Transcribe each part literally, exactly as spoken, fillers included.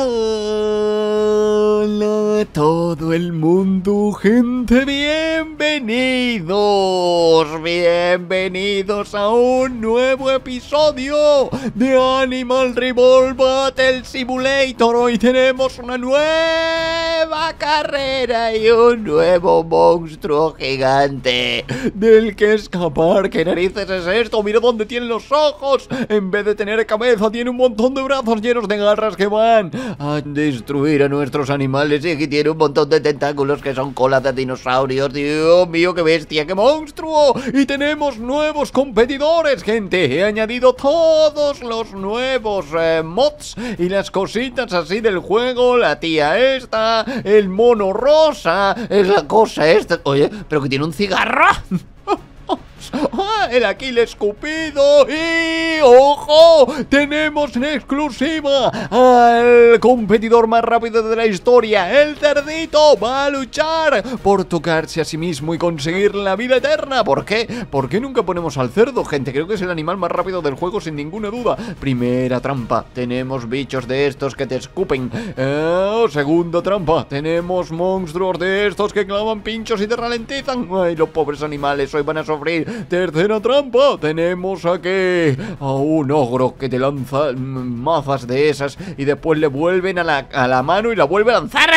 Hola a todo el mundo, gente, bienvenidos, bienvenidos a un nuevo episodio de Animal Revolve Battle Simulator. Hoy tenemos una nueva carrera y un nuevo monstruo gigante del que escapar. ¿Qué narices es esto? Mira dónde tiene los ojos, en vez de tener cabeza tiene un montón de brazos llenos de garras que van a destruir a nuestros animales, y aquí tiene un montón de tentáculos que son colas de dinosaurios. Dios mío, qué bestia, qué monstruo. Y tenemos nuevos competidores, gente. He añadido todos los nuevos eh, mods y las cositas así del juego. La tía esta, el mono rosa, es la cosa esta. Oye, pero que tiene un cigarro. Ah, el Aquiles Cupido. Y ojo, tenemos en exclusiva al competidor más rápido de la historia. El cerdito va a luchar por tocarse a sí mismo y conseguir la vida eterna. ¿Por qué? ¿Por qué nunca ponemos al cerdo, gente? Creo que es el animal más rápido del juego, sin ninguna duda. Primera trampa, tenemos bichos de estos que te escupen. eh, Segunda trampa, tenemos monstruos de estos que clavan pinchos y te ralentizan. Ay, los pobres animales hoy van a sufrir. Tercera trampa, tenemos aquí a un ogro que te lanza mazas de esas y después le vuelven a la, a la mano y la vuelve a lanzar.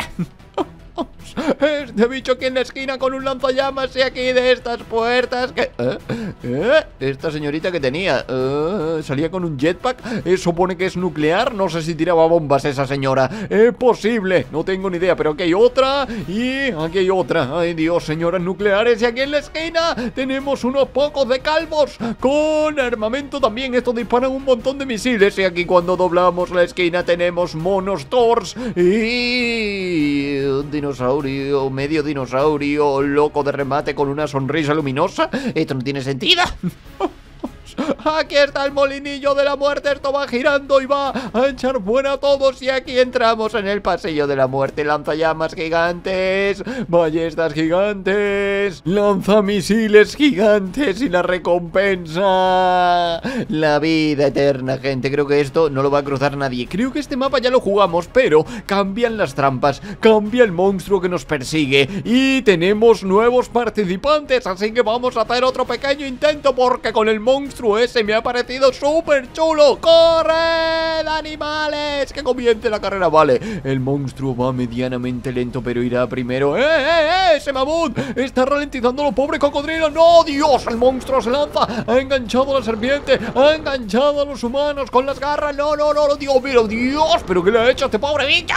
Este bicho aquí en la esquina con un lanzallamas, y aquí de estas puertas que... ¿Eh? ¿Eh? Esta señorita que tenía ¿Eh? salía con un jetpack. Eso pone que es nuclear. No sé si tiraba bombas esa señora. Es posible, no tengo ni idea. Pero aquí hay otra y aquí hay otra. Ay Dios, señoras nucleares. Y aquí en la esquina tenemos unos pocos de calvos con armamento también. Estos disparan un montón de misiles. Y aquí cuando doblamos la esquina tenemos monos tors y dinosaurios, medio dinosaurio loco de remate con una sonrisa luminosa. Esto no tiene sentido. Aquí está el molinillo de la muerte. Esto va girando y va a echar fuera a todos. Y aquí entramos en el pasillo de la muerte. Lanzallamas gigantes, ballestas gigantes, lanzamisiles gigantes y la recompensa, la vida eterna, gente. Creo que esto no lo va a cruzar nadie. Creo que este mapa ya lo jugamos, pero cambian las trampas, cambia el monstruo que nos persigue y tenemos nuevos participantes. Así que vamos a hacer otro pequeño intento, porque con el monstruo ese me ha parecido súper chulo. ¡Corred, animales! ¡Que comience la carrera! Vale, el monstruo va medianamente lento, pero irá primero. ¡Eh, eh, eh! ¡Ese mamut está ralentizando a los pobres cocodrilos! ¡No, Dios! El monstruo se lanza. Ha enganchado a la serpiente, ha enganchado a los humanos con las garras. ¡No, no, no! ¡Dios mío! ¡Dios! ¿Pero qué le ha hecho a este pobre bicho?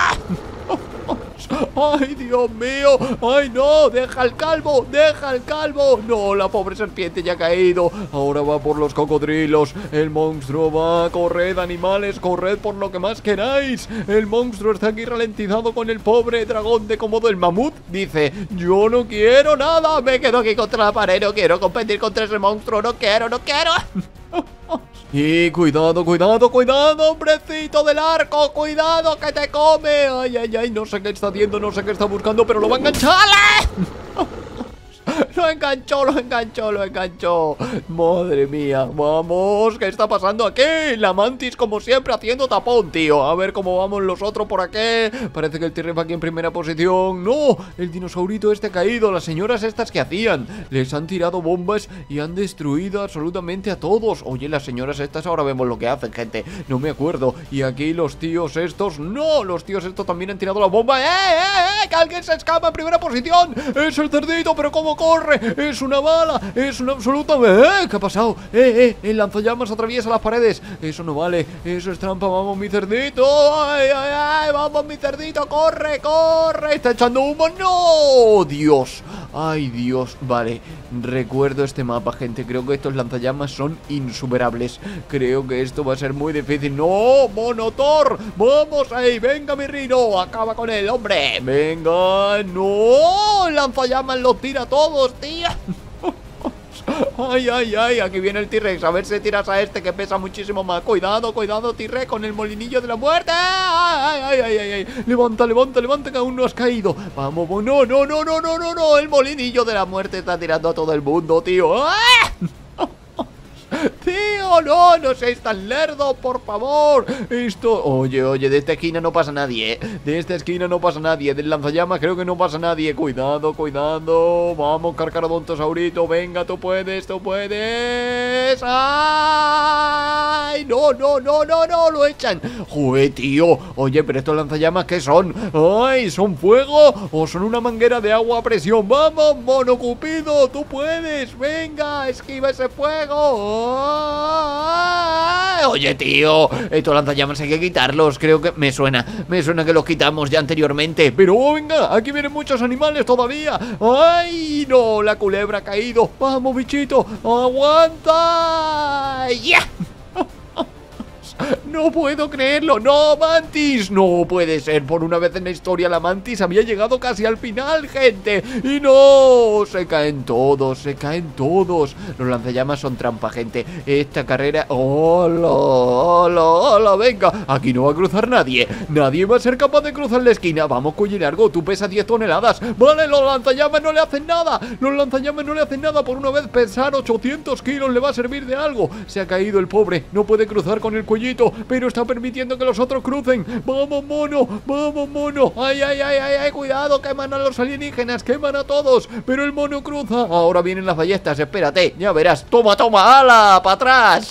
¡Ay, Dios mío! ¡Ay, no! ¡Deja al calvo! ¡Deja al calvo! No, la pobre serpiente ya ha caído. Ahora va por los cocodrilos. El monstruo va. Corred, animales, corred por lo que más queráis. El monstruo está aquí ralentizado con el pobre dragón de cómodo. El mamut dice: yo no quiero nada, me quedo aquí contra la pared, no quiero competir contra ese monstruo, no quiero, no quiero. Y cuidado, cuidado, cuidado, hombrecito del arco, cuidado que te come. Ay, ay, ay, no sé qué está haciendo, no sé qué está buscando, pero lo va a enganchar. Lo enganchó, lo enganchó, lo enganchó. Madre mía, vamos, ¿qué está pasando aquí? La mantis como siempre haciendo tapón, tío. A ver cómo vamos los otros por aquí. Parece que el T-Rex va aquí en primera posición. ¡No! El dinosaurito este ha caído. Las señoras estas que hacían, les han tirado bombas y han destruido absolutamente a todos. Oye, las señoras estas ahora vemos lo que hacen, gente. No me acuerdo. Y aquí los tíos estos, ¡no! Los tíos estos también han tirado la bomba. ¡Eh, eh, eh! ¡Que alguien se escapa en primera posición! ¡Es el cerdito! Pero ¿cómo corre? Es una bala, es una absoluta... ¡Eh! ¿Qué ha pasado? ¡Eh, eh! El lanzallamas atraviesa las paredes. Eso no vale, eso es trampa. ¡Vamos, mi cerdito! ¡Ay, ay, ay! ¡Vamos, mi cerdito! ¡Corre, corre! ¡Está echando humo! ¡No! ¡Dios! ¡Ay, Dios! Vale, recuerdo este mapa, gente. Creo que estos lanzallamas son insuperables. Creo que esto va a ser muy difícil. ¡No! ¡Monotor! ¡Vamos ahí! ¡Venga, mi rino! ¡Acaba con él, hombre! ¡Venga! ¡No! ¡Lanzallamas los tira todos, tío! Ay, ay, ay, aquí viene el T-Rex. A ver si tiras a este que pesa muchísimo más. Cuidado, cuidado, T-Rex, con el molinillo de la muerte. Ay, ay, ay, ay, ay. Levanta, levanta, levanta, que aún no has caído. Vamos, no, no, no, no, no, no, no. El molinillo de la muerte está tirando a todo el mundo, tío. ¡Ah! Tío, no, no seáis tan lerdo, por favor. Esto, oye, oye, de esta esquina no pasa nadie, eh. De esta esquina no pasa nadie. Del lanzallamas creo que no pasa nadie. Cuidado, cuidado. Vamos, carcarodontosaurito. Venga, tú puedes, tú puedes. ¡Ay! No, no, no, no, no, lo echan. Joder, tío. Oye, pero estos lanzallamas, ¿qué son? ¡Ay! ¿Son fuego? ¿O son una manguera de agua a presión? ¡Vamos, mono cupido! ¡Tú puedes! ¡Venga! ¡Esquiva ese fuego! ¡Ay! Oye, tío, estos lanzallamas hay que quitarlos. Creo que me suena, me suena que los quitamos ya anteriormente. Pero oh, venga, aquí vienen muchos animales todavía. ¡Ay! No, la culebra ha caído. ¡Vamos, bichito! ¡Aguanta! ¡Yeah! No puedo creerlo, no, mantis. No puede ser, por una vez en la historia la mantis había llegado casi al final, gente. Y no, se caen todos, se caen todos. Los lanzallamas son trampa, gente. Esta carrera, hola, hola, hola, venga. Aquí no va a cruzar nadie, nadie va a ser capaz de cruzar la esquina. Vamos, cuello largo, tú pesas diez toneladas. Vale, los lanzallamas no le hacen nada. Los lanzallamas no le hacen nada, por una vez pesar ochocientos kilos le va a servir de algo. Se ha caído el pobre, no puede cruzar con el cuello, pero está permitiendo que los otros crucen. Vamos, mono, vamos, mono. Ay, ay, ay, ay, ay, cuidado, queman a los alienígenas, queman a todos. Pero el mono cruza. Ahora vienen las ballestas, espérate, ya verás. Toma, toma, ala, para atrás.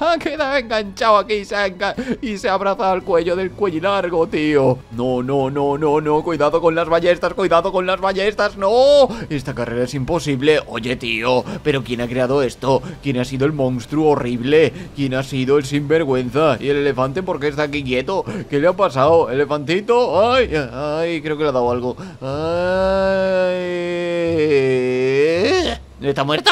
Ha quedado enganchado aquí se engan... y se ha abrazado al cuello del cuello largo, tío. No, no, no, no, no. Cuidado con las ballestas, cuidado con las ballestas. No, esta carrera es imposible. Oye, tío, pero ¿quién ha creado esto? ¿Quién ha sido el monstruo horrible? ¿Quién ha sido el sinvergüenza? ¿Y el elefante por qué está aquí quieto? ¿Qué le ha pasado? ¿Elefantito? Ay, ay, creo que le ha dado algo. Ay... ¿Está muerto?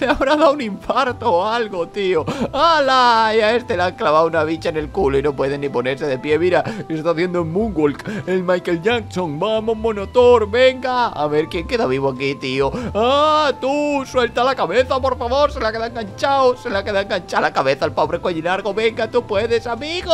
Le habrá dado un infarto o algo, tío. ¡Hala! Y a este le han clavado una bicha en el culo y no puede ni ponerse de pie. Mira, está haciendo un moonwalk, el Michael Jackson. ¡Vamos, monotor! ¡Venga! A ver, ¿quién queda vivo aquí, tío? ¡Ah, tú! ¡Suelta la cabeza, por favor! Se la queda enganchado, se la queda enganchada la cabeza al pobre cuello largo. ¡Venga, tú puedes, amigo!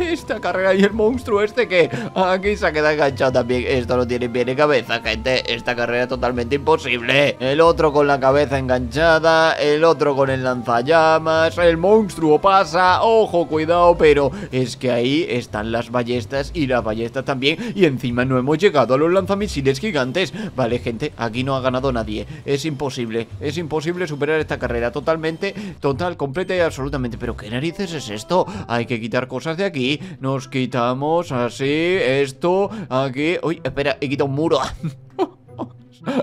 Esta carrera y el monstruo este que aquí se ha quedado enganchado también. Esto no tiene pie ni cabeza, gente. Esta carrera es totalmente imposible. El otro con la cabeza enganchada, el otro con el lanzallamas. El monstruo pasa, ojo, cuidado. Pero es que ahí están las ballestas y las ballestas también. Y encima no hemos llegado a los lanzamisiles gigantes. Vale, gente, aquí no ha ganado nadie. Es imposible, es imposible superar esta carrera totalmente, total, completa y absolutamente. Pero ¿qué narices es esto? Hay que quitar cosas de aquí, nos quitamos así, esto, aquí. Uy, espera, he quitado un muro.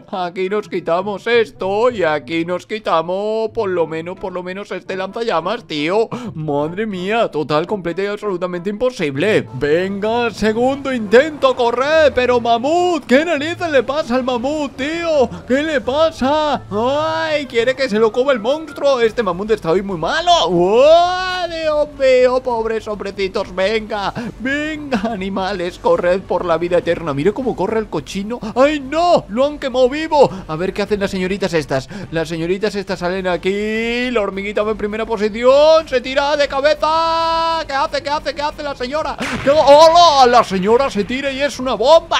Aquí nos quitamos esto y aquí nos quitamos por lo menos, por lo menos este lanzallamas, tío. Madre mía, total, completa y absolutamente imposible. Venga, segundo intento, correr. Pero mamut, ¿qué narices le pasa al mamut, tío? ¿Qué le pasa? Ay, quiere que se lo coma el monstruo. Este mamut está hoy muy malo. ¡Oh, Dios mío! Pobres hombrecitos, venga, venga, animales, corred por la vida eterna. Mira cómo corre el cochino. ¡Ay, no! Lo han quemado vivo. A ver qué hacen las señoritas estas. Las señoritas estas salen aquí. La hormiguita va en primera posición. Se tira de cabeza. ¿Qué hace? ¿Qué hace? ¿Qué hace la señora? ¿Qué... ¡Hola! La señora se tira y es una bomba.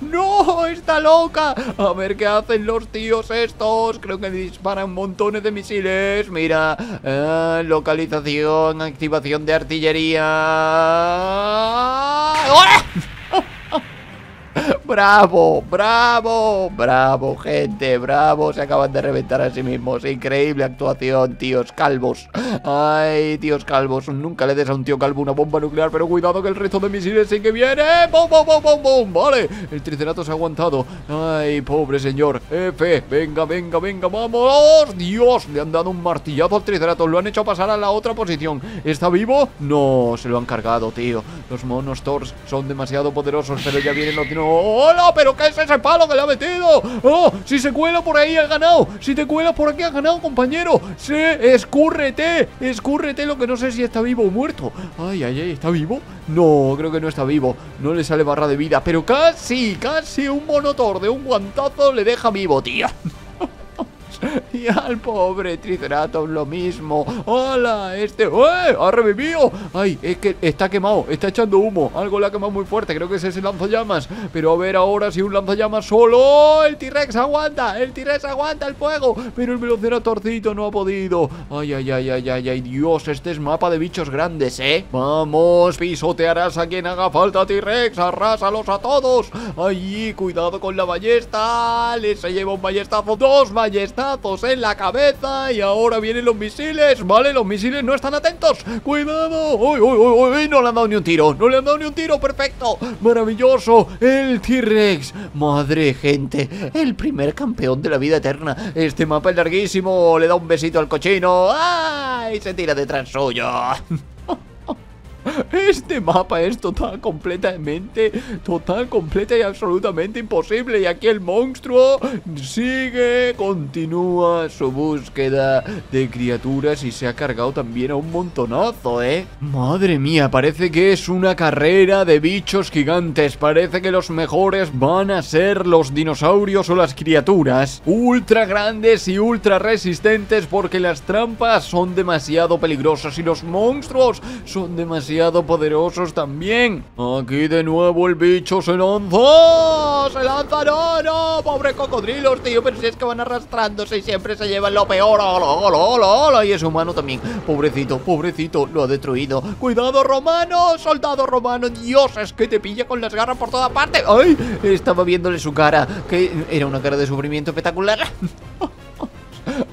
¡No! ¡Está loca! A ver qué hacen los tíos estos. Creo que disparan montones de misiles. Mira, eh, localización, activación de artillería. ¡Hola! Bravo, bravo, bravo, gente, bravo. Se acaban de reventar a sí mismos. Increíble actuación, tíos calvos. Ay, tíos calvos. Nunca le des a un tío calvo una bomba nuclear. Pero cuidado que el resto de misiles sí que viene. ¡Bum, bum, bum, bum, bum! Vale, el triceratops ha aguantado. Ay, pobre señor. F, venga, venga, venga, vamos. Dios, le han dado un martillazo al triceratops. Lo han hecho pasar a la otra posición. ¿Está vivo? No, se lo han cargado, tío. Los monos tors son demasiado poderosos. Pero ya vienen los... No, hola, pero ¿qué es ese palo que le ha metido? Oh, si se cuela por ahí has ganado. Si te cuelas por aquí has ganado, compañero. Sí, escúrrete, escúrrete. Lo que no sé si está vivo o muerto. Ay, ay, ay, ¿está vivo? No, creo que no está vivo. No le sale barra de vida. Pero casi, casi un monotor de un guantazo le deja vivo, tío. Triceratops. Y al pobre Triceratops lo mismo. ¡Hola! Este... ¡Eh! ¡Ha revivido! ¡Ay! Es que está quemado. Está echando humo. Algo la ha quemado muy fuerte. Creo que es ese lanzallamas. Pero a ver ahora si un lanzallamas solo... ¡Oh! ¡El T-Rex aguanta! ¡El T-Rex aguanta el fuego! Pero el Velociraptorcito no ha podido. ¡Ay, ay, ay, ay, ay, ay! Dios, este es mapa de bichos grandes, ¿eh? ¡Vamos! Pisotearás a quien haga falta, T-Rex. ¡Arrásalos a todos! ¡Ay! ¡Cuidado con la ballesta! ¡Les se lleva un ballestazo! ¡Dos ballestazos en la cabeza! Y ahora vienen los misiles. Vale, los misiles no están atentos. ¡Cuidado! ¡Uy, uy, uy, uy! No le han dado ni un tiro. No le han dado ni un tiro. ¡Perfecto! ¡Maravilloso! ¡El T-Rex! ¡Madre gente! El primer campeón de la vida eterna. Este mapa es larguísimo. Le da un besito al cochino. ¡Ay! Se tira detrás suyo. Este mapa es total, completamente, total, completa y absolutamente imposible. Y aquí el monstruo sigue, continúa su búsqueda de criaturas y se ha cargado también a un montonazo, ¿eh? Madre mía, parece que es una carrera de bichos gigantes. Parece que los mejores van a ser los dinosaurios o las criaturas ultra grandes y ultra resistentes, porque las trampas son demasiado peligrosas y los monstruos son demasiado poderosos también. Aquí de nuevo el bicho se lanza. ¡Se lanza! ¡No, no! ¡Pobres cocodrilos, tío! Pero si es que van arrastrándose y siempre se llevan lo peor. ¡Hola, hola, hola, hola! Y es humano también. Pobrecito, pobrecito. Lo ha destruido. ¡Cuidado, romano! ¡Soldado romano! ¡Dios! Es que te pilla con las garras por toda parte. ¡Ay! Estaba viéndole su cara, que era una cara de sufrimiento espectacular.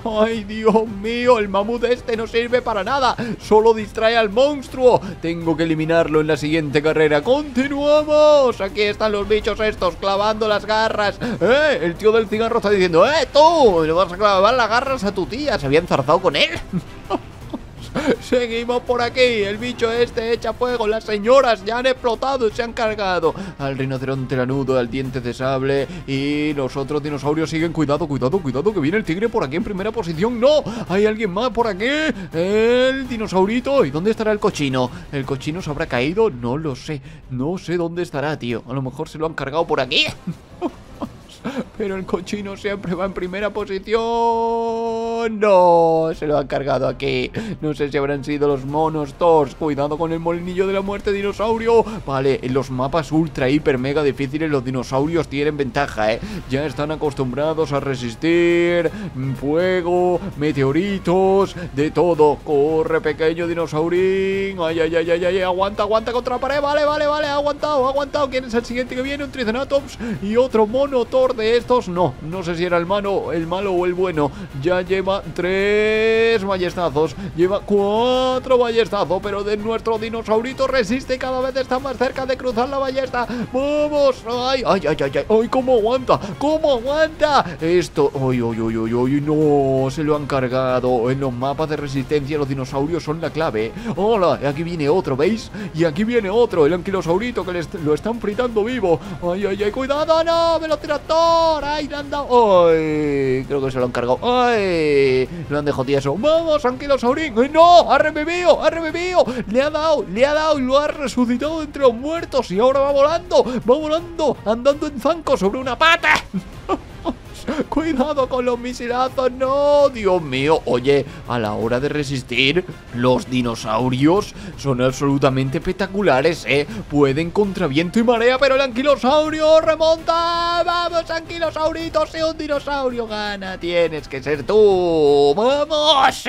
¡Ay, Dios mío! El mamut este no sirve para nada. Solo distrae al monstruo. Tengo que eliminarlo en la siguiente carrera. ¡Continuamos! Aquí están los bichos estos clavando las garras. ¡Eh! El tío del cigarro está diciendo: ¡Eh, tú! Le vas a clavar las garras a tu tía. Se había enzarzado con él. Seguimos por aquí. El bicho este echa fuego. Las señoras ya han explotado y se han cargado al rinoceronte lanudo, al diente de sable. Y los otros dinosaurios siguen. Cuidado, cuidado, cuidado, que viene el tigre por aquí en primera posición. ¡No! ¿Hay alguien más por aquí? El dinosaurito. ¿Y dónde estará el cochino? ¿El cochino se habrá caído? No lo sé. No sé dónde estará, tío. A lo mejor se lo han cargado por aquí. Pero el cochino siempre va en primera posición. No, se lo han cargado aquí. No sé si habrán sido los monos Thors. Cuidado con el molinillo de la muerte, dinosaurio. Vale, en los mapas ultra, hiper, mega difíciles los dinosaurios tienen ventaja, ¿eh? Ya están acostumbrados a resistir fuego, meteoritos, de todo. Corre, pequeño dinosaurín. Ay, ay, ay, ay, ay, aguanta, aguanta contra la pared. Vale, vale, vale, ha aguantado, ha aguantado. ¿Quién es el siguiente que viene? Un Triceratops y otro mono Thor. De estos, no, no sé si era el malo, el malo o el bueno. Ya lleva tres ballestazos, lleva cuatro ballestazos, pero de nuestro dinosaurito resiste, cada vez está más cerca de cruzar la ballesta. ¡Vamos! ¡Ay, ay, ay, ay! ¡Ay, ay! ¿Cómo aguanta? ¿Cómo aguanta? Esto, ¡ay, ay, ay, ay, ay! ¡No! Se lo han cargado. En los mapas de resistencia los dinosaurios son la clave. ¡Hola! Aquí viene otro, ¿veis? Y aquí viene otro, el anquilosaurito, que les, lo están fritando vivo. ¡Ay, ay, ay! ¡Cuidado! ¡No! ¡Me lo tiran! ¡Ay, le han dado! ¡Ay! Creo que se lo han cargado. ¡Ay! Lo han dejado tieso. ¡Vamos, anquilosaurín! ¡No! ¡Ha revivido! ¡Ha revivido! ¡Le ha dado! ¡Le ha dado! Y lo ha resucitado entre los muertos. Y ahora va volando. Va volando. Andando en zancos sobre una pata. Cuidado con los misilazos, no, Dios mío. Oye, a la hora de resistir, los dinosaurios son absolutamente espectaculares, ¿eh? Pueden contra viento y marea, pero el anquilosaurio remonta. Vamos, anquilosaurito, si un dinosaurio gana, tienes que ser tú. ¡Vamos!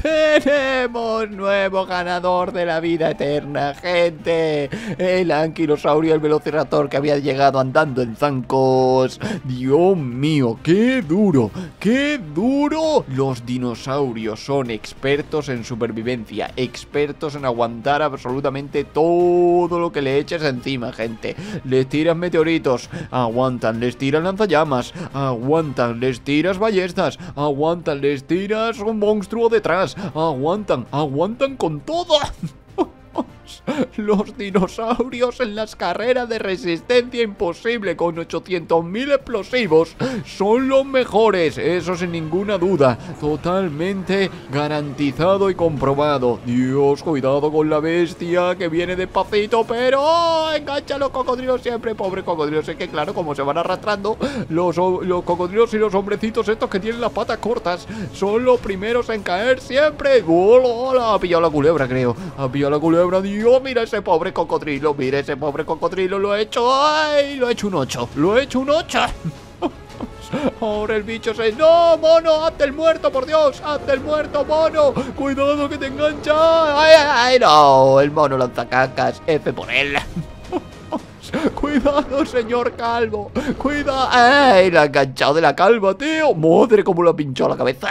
Tenemos nuevo ganador de la vida eterna, gente. El anquilosaurio, el velociraptor que había llegado andando en zancos. Dios mío, qué duro, qué duro. Los dinosaurios son expertos en supervivencia, expertos en aguantar absolutamente todo lo que le eches encima, gente. Les tiras meteoritos, aguantan, les tiras lanzallamas, aguantan, les tiras ballestas, aguantan, les tiras un monstruo de detrás, aguantan, aguantan con todo. dinosaurios. Los dinosaurios en las carreras de resistencia imposible con ochocientos mil explosivos son los mejores, eso sin ninguna duda. Totalmente garantizado y comprobado. Dios, cuidado con la bestia que viene despacito, pero ¡oh! Engancha a los cocodrilos siempre. Pobre cocodrilo, es que claro, como se van arrastrando los, los cocodrilos y los hombrecitos estos que tienen las patas cortas son los primeros en caer siempre. ¡Hola, hola! Ha pillado la culebra, creo. Ha pillado la culebra. Dios, mira ese pobre cocodrilo. Mira ese pobre cocodrilo. Lo he hecho. ¡Ay! Lo he hecho un ocho. Lo he hecho un ocho. Ahora el bicho se... ¡No, mono! ¡Hazte el muerto, por Dios! ¡Hazte el muerto, mono! ¡Cuidado que te engancha! ¡Ay, ay, no! El mono lanzacacas. F por él. Cuidado, señor calvo. Cuidado. ¡Ay! La ha enganchado de la calva, tío. Madre, cómo lo ha pinchado la cabeza.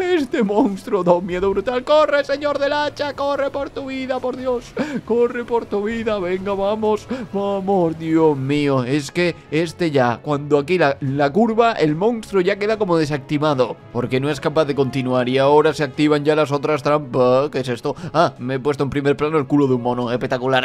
Este monstruo da un miedo brutal. ¡Corre, señor del hacha! ¡Corre por tu vida, por Dios! ¡Corre por tu vida! ¡Venga, vamos! ¡Vamos! Dios mío, es que este ya, cuando aquí la, la curva, el monstruo ya queda como desactivado porque no es capaz de continuar. Y ahora se activan ya las otras trampas. ¿Qué es esto? Ah, me he puesto en primer plano el culo de un mono. Espectacular.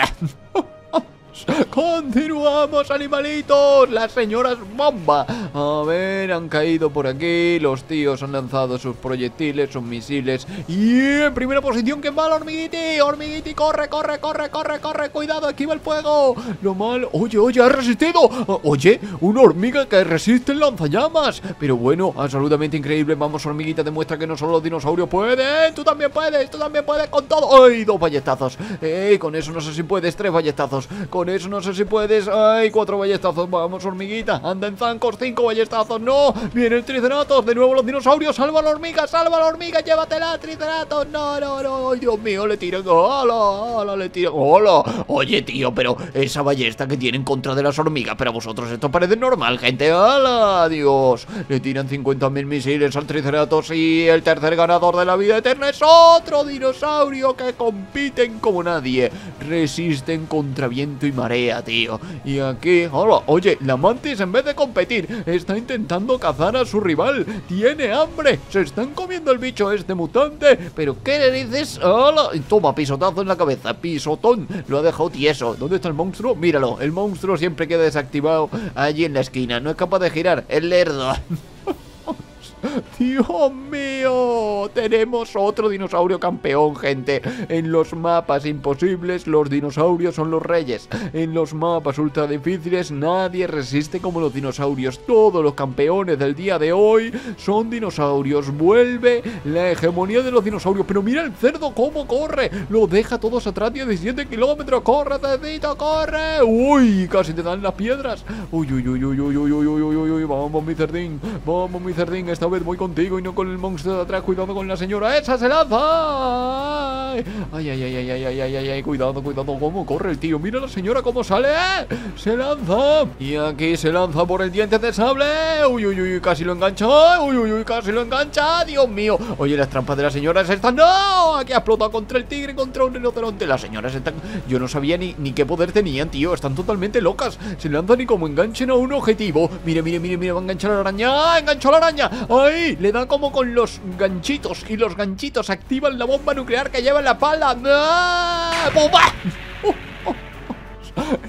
Continuamos, animalitos. Las señoras bomba. A ver, han caído por aquí. Los tíos han lanzado sus proyectiles, sus misiles. Y en primera posición, ¿quién va? El hormiguiti. Hormiguiti, corre, corre, corre, corre, corre. Cuidado, esquiva el fuego. Lo mal. Oye, oye, ha resistido. Oye, una hormiga que resiste el lanzallamas. Pero bueno, absolutamente increíble. Vamos, hormiguita, demuestra que no solo los dinosaurios pueden. Tú también puedes, tú también puedes con todo. ¡Ay, dos balletazos! ¡Ey, con eso no sé si puedes! Tres balletazos. Con eso no sé si puedes. ¡Ay, cuatro ballestazos! Vamos, hormiguita. Anda en zancos, cinco ballestazos. ¡No! Viene el triceratops. De nuevo los dinosaurios. ¡Salva a la hormiga! ¡Salva a la hormiga! ¡Llévatela, triceratops! ¡No, no, no! ¡Dios mío! Le tiran. ¡Hola! ¡Hola! Le tiran. ¡Hola! Oye, tío, pero esa ballesta que tienen contra de las hormigas. Pero a vosotros esto parece normal, gente. ¡Hala! ¡Dios! Le tiran cincuenta mil misiles al triceratops. Y el tercer ganador de la vida eterna es otro dinosaurio que compiten como nadie. Resisten contra viento y marea, tío. Y aquí, hola, oye, la mantis, en vez de competir, está intentando cazar a su rival. Tiene hambre, se están comiendo el bicho este mutante. Pero ¿qué le dices? Hola, toma, pisotazo en la cabeza, pisotón, lo ha dejado tieso. ¿Dónde está el monstruo? Míralo, el monstruo siempre queda desactivado allí en la esquina. No es capaz de girar, es lerdo. Dios mío, tenemos otro dinosaurio campeón, gente. En los mapas imposibles los dinosaurios son los reyes. En los mapas ultra difíciles nadie resiste como los dinosaurios. Todos los campeones del día de hoy son dinosaurios. Vuelve la hegemonía de los dinosaurios. Pero mira el cerdo cómo corre. Lo deja todos atrás, diecisiete kilómetros. Corre, cerdito, corre. Uy, casi te dan las piedras. Uy, uy, uy, uy, uy, uy, uy, uy, uy, uy. Vamos, mi cerdín, vamos, mi cerdín. Esta vez voy contigo y no con el monstruo de atrás. Cuidado con la señora esa, se lanza. Ay, ay, ay, ay, ay, ay, ay, ay, ay. Cuidado, cuidado, cómo corre el tío. Mira la señora cómo sale. Se lanza. Y aquí se lanza por el diente de sable. Uy, uy, uy, casi lo engancha. Uy, uy, uy, casi lo engancha. Dios mío. Oye, las trampas de la señora están... ¡No! Aquí ha explotado contra el tigre, contra un rinoceronte. Las señoras están... Yo no sabía ni, ni qué poder tenían, tío. Están totalmente locas. Se lanzan y como enganchen a un objetivo. Mire, mire, mire, mire. Va a enganchar a la araña. Enganchó a la araña. ¡Ay! Le da como con los ganchitos. Y los ganchitos activan la bomba nuclear que lleva en la pala. ¡Ah! ¡Bomba!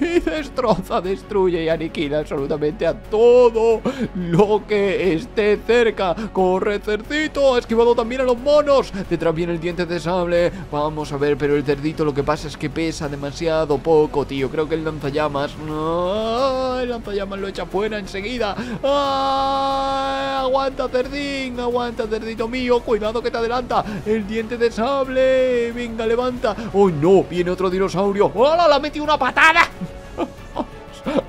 Y destroza, destruye y aniquila absolutamente a todo lo que esté cerca. Corre, cerdito. Ha esquivado también a los monos. Detrás viene el diente de sable. Vamos a ver, pero el cerdito lo que pasa es que pesa demasiado poco, tío. Creo que el lanzallamas... ¡No! El lanzallamas lo echa fuera enseguida. ¡Ah! Aguanta, cerdín. Aguanta, cerdito mío. Cuidado que te adelanta. El diente de sable. Venga, levanta. ¡Oh, no! Viene otro dinosaurio. ¡Hola! ¡La metí una patada!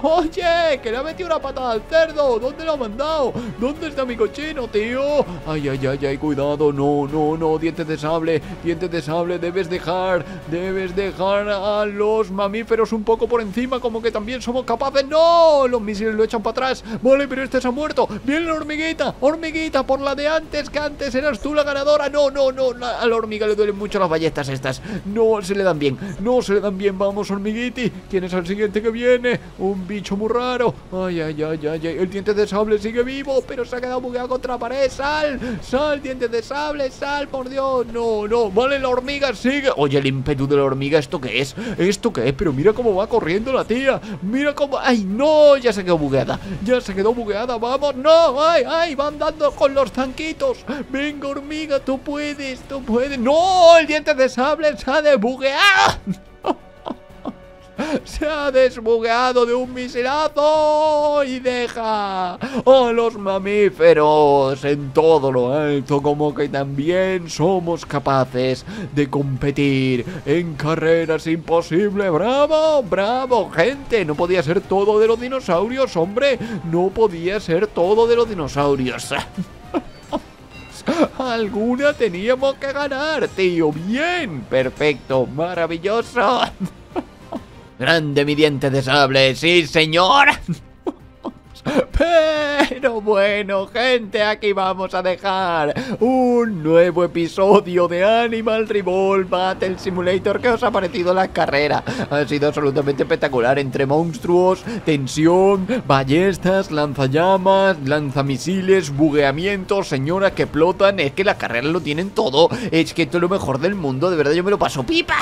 Oye, que le ha metido una patada al cerdo. ¿Dónde lo ha mandado? ¿Dónde está mi cochino, tío? Ay, ay, ay, ay, cuidado. No, no, no, dientes de sable. Dientes de sable, debes dejar. Debes dejar a los mamíferos un poco por encima, como que también somos capaces. ¡No! Los misiles lo echan para atrás. Vale, pero este se ha muerto. Viene la hormiguita. Hormiguita, por la de antes, que antes eras tú la ganadora. No, no, no, la, a la hormiga le duelen mucho las ballestas estas. No se le dan bien. No se le dan bien. Vamos, hormiguiti. ¿Quién es el siguiente que viene? Un bicho muy raro. Ay, ay, ay, ay, ay. El diente de sable sigue vivo, pero se ha quedado bugueado contra la pared. ¡Sal! ¡Sal, diente de sable! ¡Sal, por Dios! No, no. Vale, la hormiga sigue. Oye, el ímpetu de la hormiga, ¿esto qué es? ¿Esto qué es? Pero mira cómo va corriendo la tía. Mira cómo... ¡Ay, no! Ya se quedó bugueada. Ya se quedó bugueada. ¡Vamos! ¡No! ¡Ay, ay! Van dando con los tanquitos. Venga, hormiga, tú puedes, tú puedes. ¡No! El diente de sable se ha desbugueado. Se ha desbugueado de un misilazo y deja a los mamíferos en todo lo alto, como que también somos capaces de competir en carreras imposibles. ¡Bravo, bravo, gente! No podía ser todo de los dinosaurios, hombre. No podía ser todo de los dinosaurios. Alguna teníamos que ganar, tío. Bien, perfecto, maravilloso. Grande mi diente de sable, sí señor. Pero bueno, gente, aquí vamos a dejar un nuevo episodio de Animal Revolve Battle Simulator. ¿Qué os ha parecido la carrera? Ha sido absolutamente espectacular, entre monstruos, tensión, ballestas, lanzallamas, lanzamisiles, bugueamientos, señoras que explotan. Es que las carreras lo tienen todo. Es que esto es lo mejor del mundo, de verdad, yo me lo paso pipa.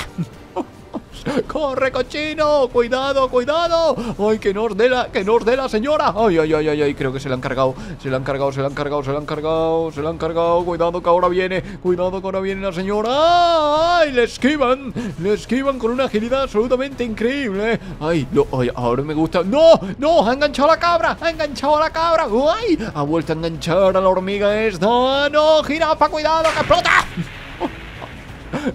¡Corre, cochino! ¡Cuidado, cuidado! ¡Ay, que nos dé la, que nos dé la señora! ¡Ay, ay, ay, ay, ay! Creo que se la han cargado. Se la han cargado, se la han cargado, se la han cargado, se la han cargado. Cuidado que ahora viene. Cuidado que ahora viene la señora. ¡Ay! ¡Le esquivan! ¡Le esquivan con una agilidad absolutamente increíble! ¡Ay! Lo, ay ahora me gusta. ¡No! ¡No! ¡Ha enganchado a la cabra! ¡Ha enganchado a la cabra! ¡Ay! Ha vuelto a enganchar a la hormiga esta. ¡No! ¡Jirafa! ¡Cuidado que explota!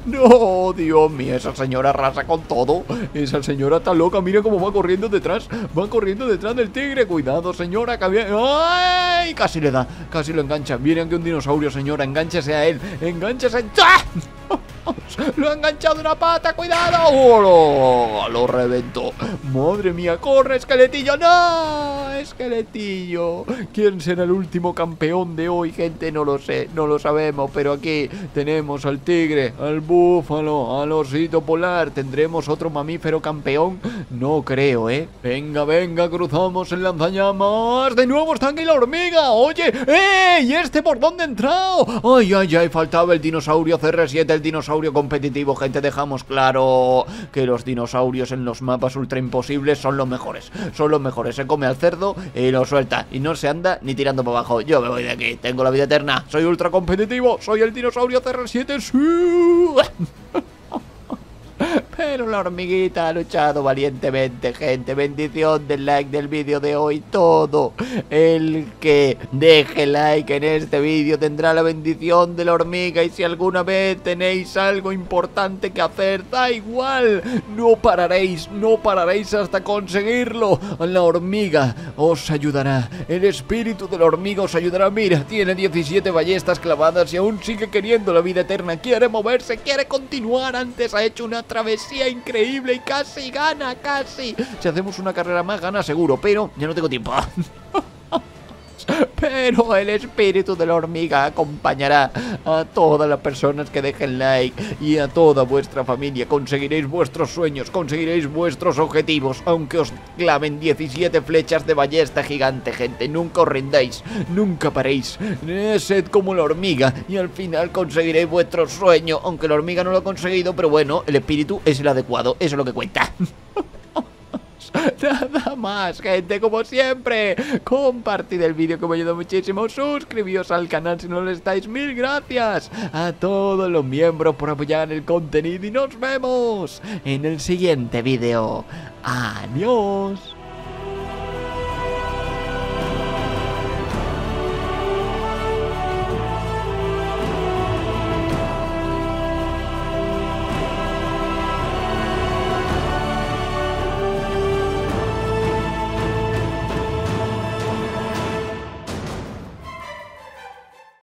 No, Dios mío, esa señora arrasa con todo. Esa señora está loca, mira cómo va corriendo detrás. Va corriendo detrás del tigre. Cuidado, señora, que viene... ¡Ay! Casi le da, casi lo engancha. Viene aquí un dinosaurio, señora, enganchese a él. Enganchese... ¡Ah! Lo ha enganchado una pata, cuidado. ¡Oh, no! Lo reventó. Madre mía, corre, esqueletillo. No, esqueletillo. ¿Quién será el último campeón de hoy, gente? No lo sé, no lo sabemos. Pero aquí tenemos al tigre, al búfalo, al osito polar. ¿Tendremos otro mamífero campeón? No creo, ¿eh? Venga, venga, cruzamos el lanzallamas. De nuevo está aquí la hormiga. Oye, ¡eh! ¿Y este por dónde ha entrado? Ay, ay, ay, faltaba el dinosaurio C R siete, el dinosaurio competitivo, gente. Dejamos claro que los dinosaurios en los mapas ultra imposibles son los mejores. Son los mejores. Se come al cerdo y lo suelta. Y no se anda ni tirando para abajo. Yo me voy de aquí. Tengo la vida eterna. Soy ultra competitivo. Soy el dinosaurio C R siete. ¡Sí! Pero la hormiguita ha luchado valientemente, gente. Bendición del like del vídeo de hoy. Todo el que deje like en este vídeo tendrá la bendición de la hormiga. Y si alguna vez tenéis algo importante que hacer, da igual, no pararéis, no pararéis hasta conseguirlo. La hormiga os ayudará. El espíritu de la hormiga os ayudará. Mira, tiene diecisiete ballestas clavadas y aún sigue queriendo la vida eterna. Quiere moverse, quiere continuar. Antes ha hecho una travesía increíble y casi gana, casi. Si hacemos una carrera más, gana seguro, pero ya no tengo tiempo. Pero el espíritu de la hormiga acompañará a todas las personas que dejen like y a toda vuestra familia. Conseguiréis vuestros sueños, conseguiréis vuestros objetivos, aunque os claven diecisiete flechas de ballesta gigante, gente. Nunca os rindáis, nunca paréis. Sed como la hormiga y al final conseguiréis vuestro sueño, aunque la hormiga no lo ha conseguido, pero bueno, el espíritu es el adecuado, eso es lo que cuenta. Nada más, gente, como siempre, compartid el vídeo que me ayuda muchísimo, suscribíos al canal si no lo estáis, mil gracias a todos los miembros por apoyar el contenido y nos vemos en el siguiente vídeo. Adiós.